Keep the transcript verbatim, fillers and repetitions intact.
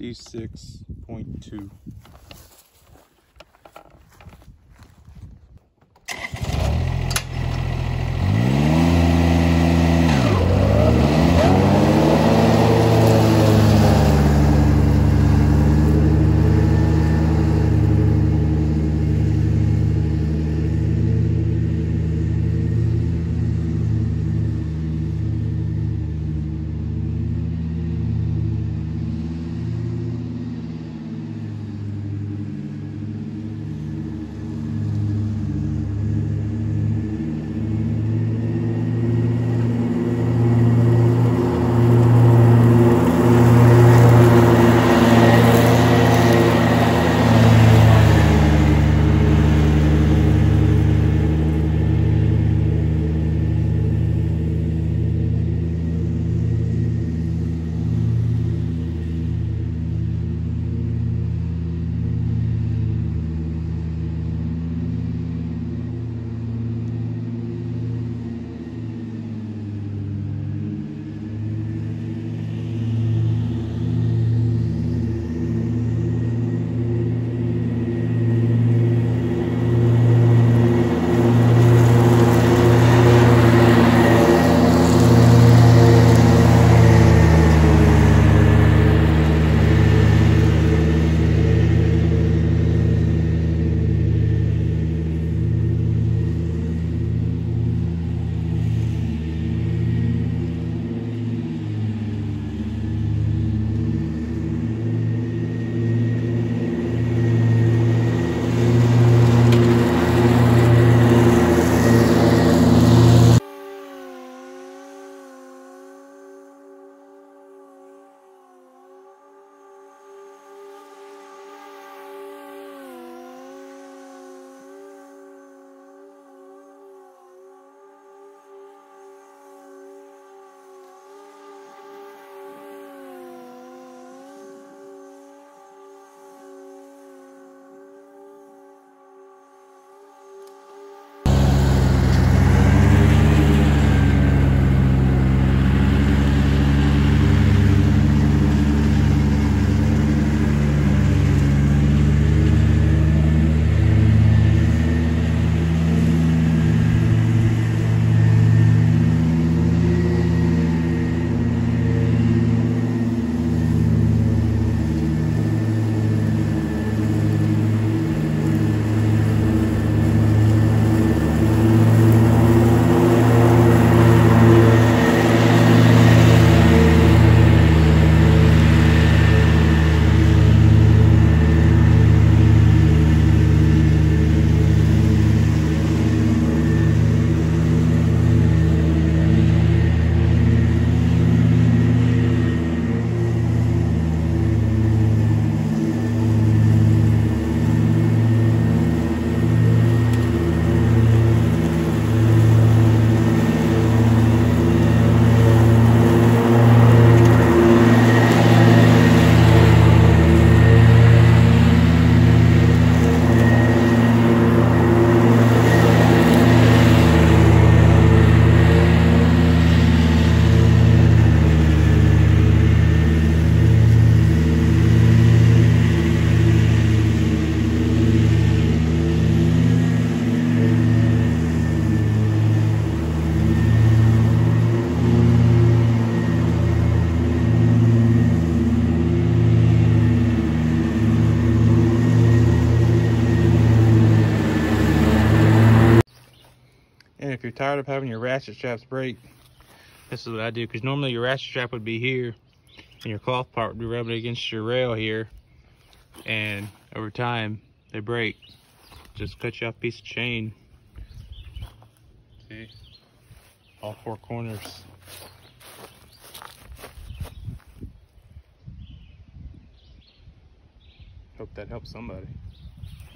fifty-six point two. If you're tired of having your ratchet straps break, this is what I do, because normally your ratchet strap would be here and your cloth part would be rubbing against your rail here, and over time they break. Just cut you off a piece of chain. See, all four corners. Hope that helps somebody.